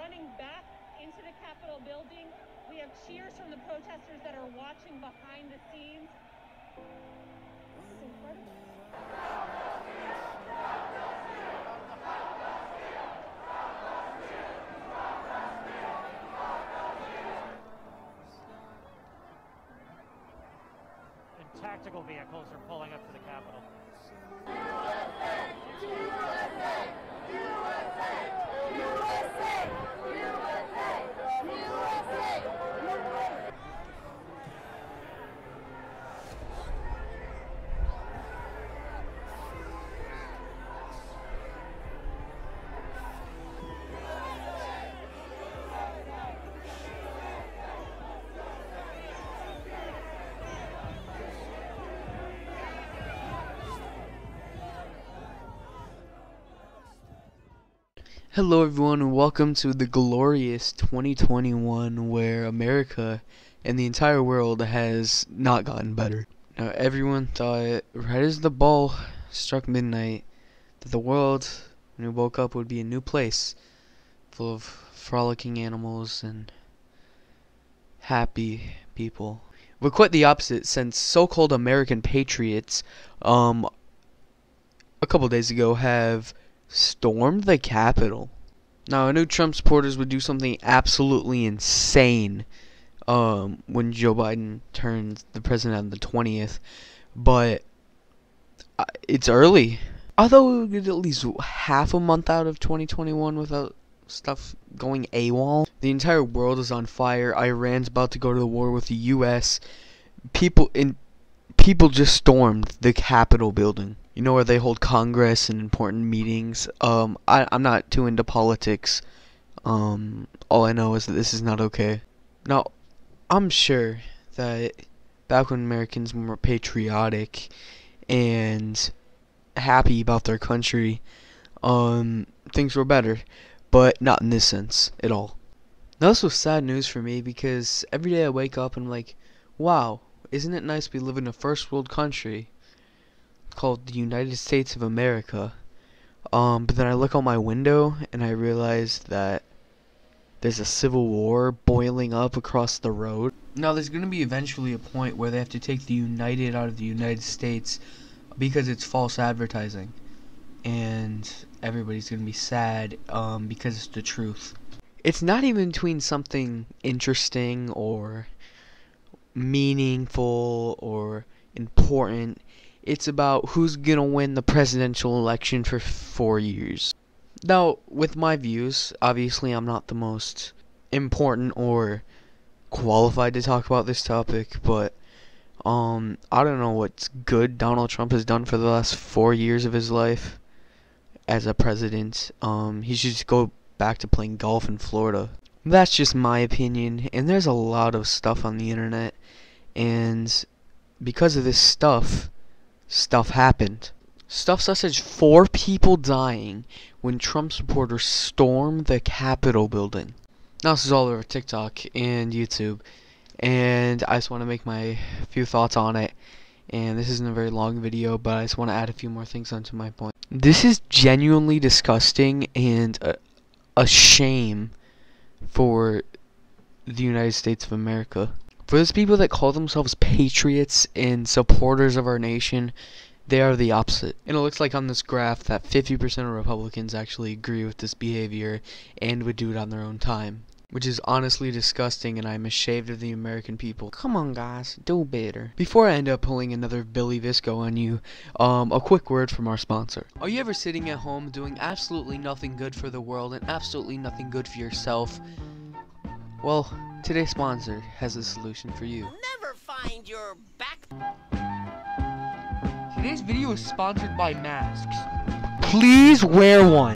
running back into the Capitol building. We have cheers from the protesters that are watching behind the scenes. This is incredible. Tactical vehicles are pulling up to the Capitol. USA! USA! USA! USA! USA! USA! USA! Hello everyone, and welcome to the glorious 2021, where America and the entire world has not gotten better. Now everyone thought, right as the ball struck midnight, that the world, when we woke up, would be a new place, full of frolicking animals and happy people. But quite the opposite, since so-called American patriots, a couple days ago, have stormed the Capitol. Now, I knew Trump supporters would do something absolutely insane when Joe Biden turns the president on the 20th, but it's early. I thought we would get at least half a month out of 2021 without stuff going AWOL. The entire world is on fire. Iran's about to go to war with the U.S. People just stormed the Capitol building. You know, where they hold Congress and important meetings. I'm not too into politics. All I know is that this is not okay. Now, I'm sure that back when Americans were more patriotic and happy about their country, things were better, but not in this sense at all. Now, this was sad news for me, because every day I wake up and I'm like, wow, isn't it nice we live in a first world country called the United States of America, but then I look out my window and I realize that there's a civil war boiling up across the road. Now, there's going to be eventually a point where they have to take the United out of the United States because it's false advertising, and everybody's going to be sad because it's the truth. It's not even between something interesting or meaningful or important. It's about who's gonna win the presidential election for 4 years. Now, with my views, obviously I'm not the most important or qualified to talk about this topic, but I don't know what's good Donald Trump has done for the last 4 years of his life as a president. He should just go back to playing golf in Florida. That's just my opinion, and there's a lot of stuff on the internet, and because of this stuff happened. Stuff such as 4 people dying when Trump supporters stormed the Capitol building. Now, this is all over TikTok and YouTube, and I just want to make my few thoughts on it. And this isn't a very long video, but I just want to add a few more things onto my point. This is genuinely disgusting and a shame for the United States of America. For those people that call themselves patriots and supporters of our nation, they are the opposite. And it looks like on this graph that 50% of Republicans actually agree with this behavior and would do it on their own time, which is honestly disgusting, and I'm ashamed of the American people. Come on, guys, do better. Before I end up pulling another Billy Visco on you, a quick word from our sponsor. Are you ever sitting at home doing absolutely nothing good for the world and absolutely nothing good for yourself? Well, today's sponsor has a solution for you. Never find your back. Today's video is sponsored by masks. Please wear one.